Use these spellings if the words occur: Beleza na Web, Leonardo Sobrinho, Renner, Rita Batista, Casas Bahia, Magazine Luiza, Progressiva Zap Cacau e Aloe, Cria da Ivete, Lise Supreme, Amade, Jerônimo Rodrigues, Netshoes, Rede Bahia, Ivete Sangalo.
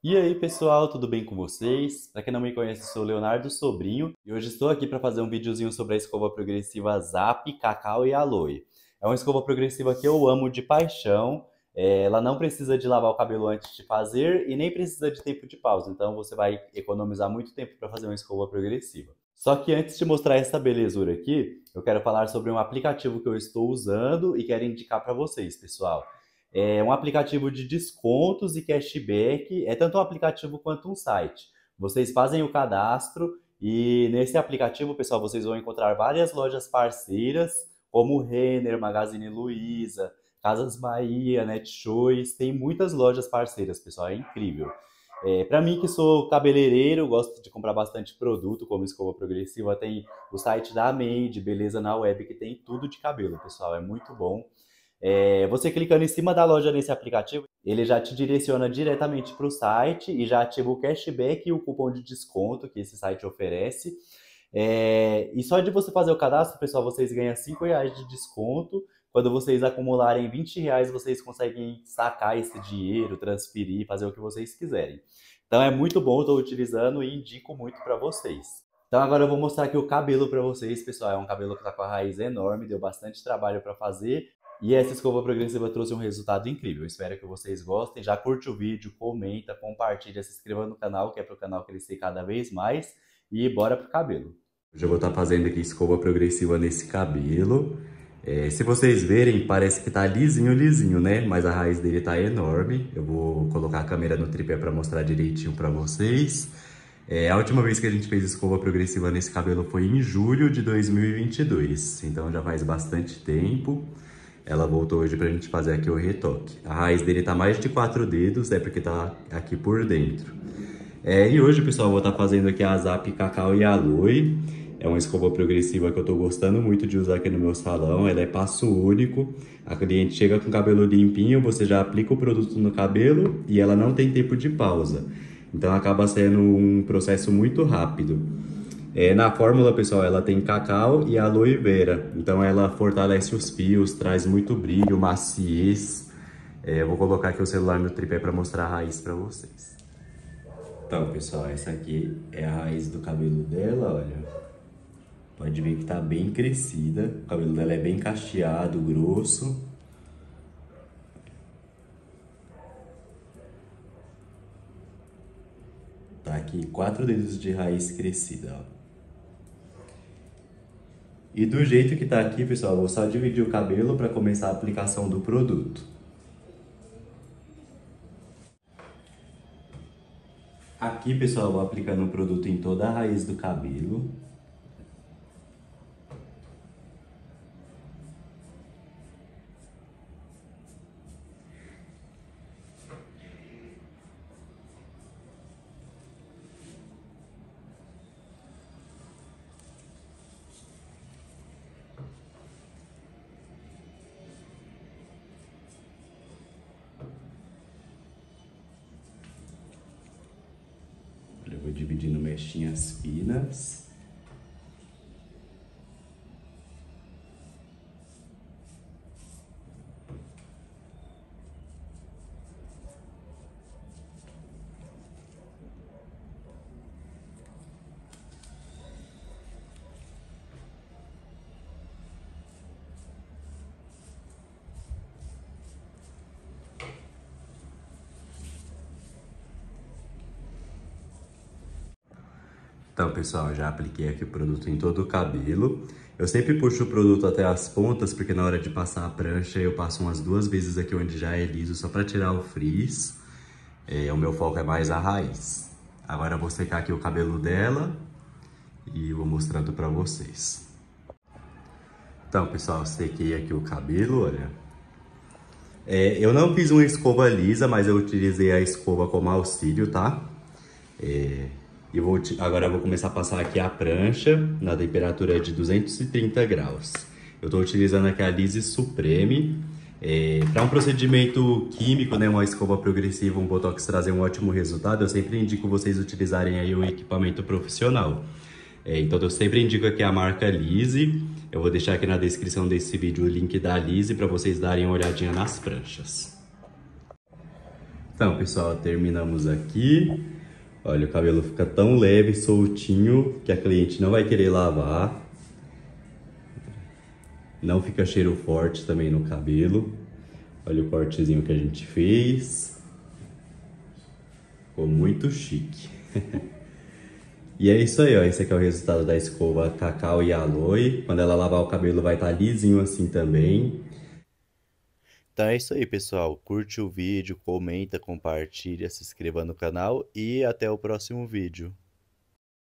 E aí pessoal, tudo bem com vocês? Para quem não me conhece, eu sou o Leonardo Sobrinho e hoje estou aqui para fazer um videozinho sobre a escova progressiva Zap, Cacau e Aloe. É uma escova progressiva que eu amo de paixão, ela não precisa de lavar o cabelo antes de fazer e nem precisa de tempo de pausa, então você vai economizar muito tempo para fazer uma escova progressiva. Só que antes de mostrar essa belezura aqui, eu quero falar sobre um aplicativo que eu estou usando e quero indicar para vocês, pessoal. É um aplicativo de descontos e cashback, é tanto um aplicativo quanto um site. Vocês fazem o cadastro e nesse aplicativo, pessoal, vocês vão encontrar várias lojas parceiras, como Renner, Magazine Luiza, Casas Bahia, Netshoes, tem muitas lojas parceiras, pessoal, é incrível. Para mim, que sou cabeleireiro, gosto de comprar bastante produto, como escova progressiva, tem o site da Amade, Beleza na Web, que tem tudo de cabelo, pessoal, é muito bom. Você clicando em cima da loja nesse aplicativo, ele já te direciona diretamente para o site e já ativa o cashback e o cupom de desconto que esse site oferece. E só de você fazer o cadastro, pessoal, vocês ganham R$5 de desconto. Quando vocês acumularem R$20, vocês conseguem sacar esse dinheiro, transferir, fazer o que vocês quiserem. Então é muito bom, estou utilizando e indico muito para vocês. Então agora eu vou mostrar aqui o cabelo para vocês, pessoal. É um cabelo que está com a raiz enorme, deu bastante trabalho para fazer. E essa escova progressiva trouxe um resultado incrível. Espero que vocês gostem. Já curte o vídeo, comenta, compartilha, se inscreva no canal, que é para o canal crescer cada vez mais. E bora pro cabelo. Hoje eu vou estar fazendo aqui escova progressiva nesse cabelo. Se vocês verem, parece que tá lisinho, lisinho, né? Mas a raiz dele tá enorme. Eu vou colocar a câmera no tripé para mostrar direitinho para vocês. A última vez que a gente fez escova progressiva nesse cabelo foi em julho de 2022. Então já faz bastante tempo. Ela voltou hoje pra gente fazer aqui o retoque. A raiz dele tá mais de 4 dedos, porque tá aqui por dentro. E hoje, pessoal, eu vou estar fazendo aqui a Zap Cacau e Aloe. É uma escova progressiva que eu tô gostando muito de usar aqui no meu salão. Ela é passo único. A cliente chega com o cabelo limpinho, você já aplica o produto no cabelo e ela não tem tempo de pausa. Então acaba sendo um processo muito rápido. Na fórmula, pessoal, ela tem cacau e aloe vera, então ela fortalece os fios, traz muito brilho, maciez. Eu vou colocar aqui o celular no tripé para mostrar a raiz para vocês. Então, pessoal, essa aqui é a raiz do cabelo dela, olha. Pode ver que tá bem crescida, o cabelo dela é bem cacheado, grosso. Tá aqui 4 dedos de raiz crescida, ó. E do jeito que tá aqui, pessoal, eu vou só dividir o cabelo para começar a aplicação do produto. Aqui, pessoal, eu vou aplicando o produto em toda a raiz do cabelo. Vou dividindo mechinhas finas. Então, pessoal, já apliquei aqui o produto em todo o cabelo. Eu sempre puxo o produto até as pontas, porque na hora de passar a prancha eu passo umas 2 vezes aqui onde já é liso, só para tirar o frizz. O meu foco é mais a raiz. Agora eu vou secar aqui o cabelo dela e vou mostrando para vocês. Então, pessoal, sequei aqui o cabelo, olha. Eu não fiz uma escova lisa, mas eu utilizei a escova como auxílio, tá? Agora eu vou começar a passar aqui a prancha na temperatura de 230 graus. Eu estou utilizando aqui a Lise Supreme. Para um procedimento químico, né, uma escova progressiva, um botox trazer um ótimo resultado, eu sempre indico vocês utilizarem aí um equipamento profissional. Então eu sempre indico aqui a marca Lise. Eu vou deixar aqui na descrição desse vídeo o link da Lise para vocês darem uma olhadinha nas pranchas. Então, pessoal, terminamos aqui. Olha, o cabelo fica tão leve, soltinho, que a cliente não vai querer lavar. Não fica cheiro forte também no cabelo. Olha o cortezinho que a gente fez. Ficou muito chique. E é isso aí, ó. Esse aqui é o resultado da escova Cacau e Aloe. Quando ela lavar o cabelo vai estar lisinho assim também. Então é isso aí, pessoal. Curte o vídeo, comenta, compartilha, se inscreva no canal e até o próximo vídeo.